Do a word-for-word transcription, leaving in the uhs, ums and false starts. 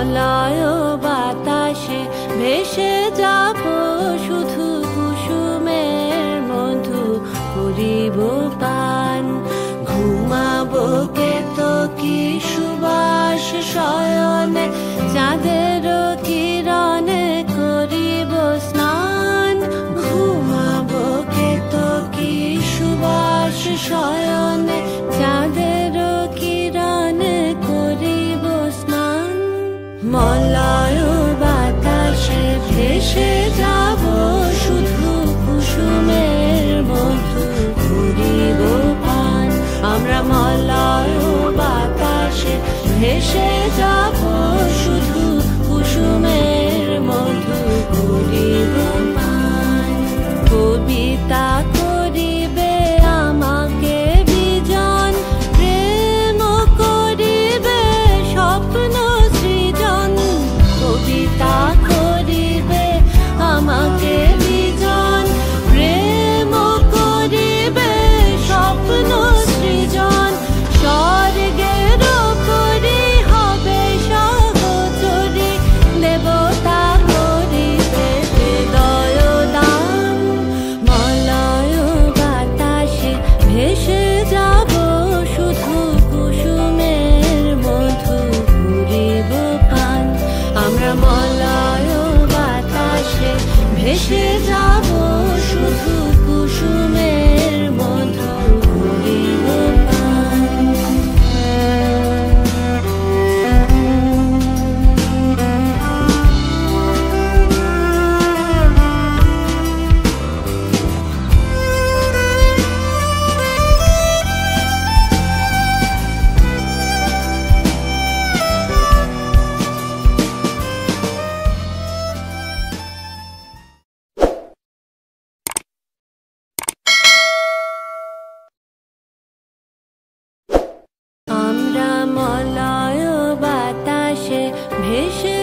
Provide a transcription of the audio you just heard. মলয় বাতাসে ভেসে যাব শুধু কুসুমের মধু করিব পান, ঘুমাব কেতকী সুবাস শয়নে, চাঁদের কিরণে করিব স্নান, ঘুমাব কেতকী সুবাস শয়নে। মলয় বাতাসে ভেসে যাব শুধু কুসুমের মধু করিব পান, আমরা মলয় বাতাসে ভেসে যাব শুধু কুসুমের মধু করিব পান। কবিতা করিবে আমাকে বিজন, প্রেম করিবে স্বপ্ন সৃজন, কবিতা করিবে আমাকে বিজন, প্রেম করিবে স্বপ্ন সৃজন, স্বর্গের করি হবে সহচরি, দেবতা করিবে হৃদয় দান। মলয় বাতাসে ভেসে যাব শুধু কুসুমের মধু করিব পান, আমরা মলয় বাতাসে ভেসে যাব শুধু কুসুমের মধু করিব পান। আমরা মলয় বাতাসে ভেসে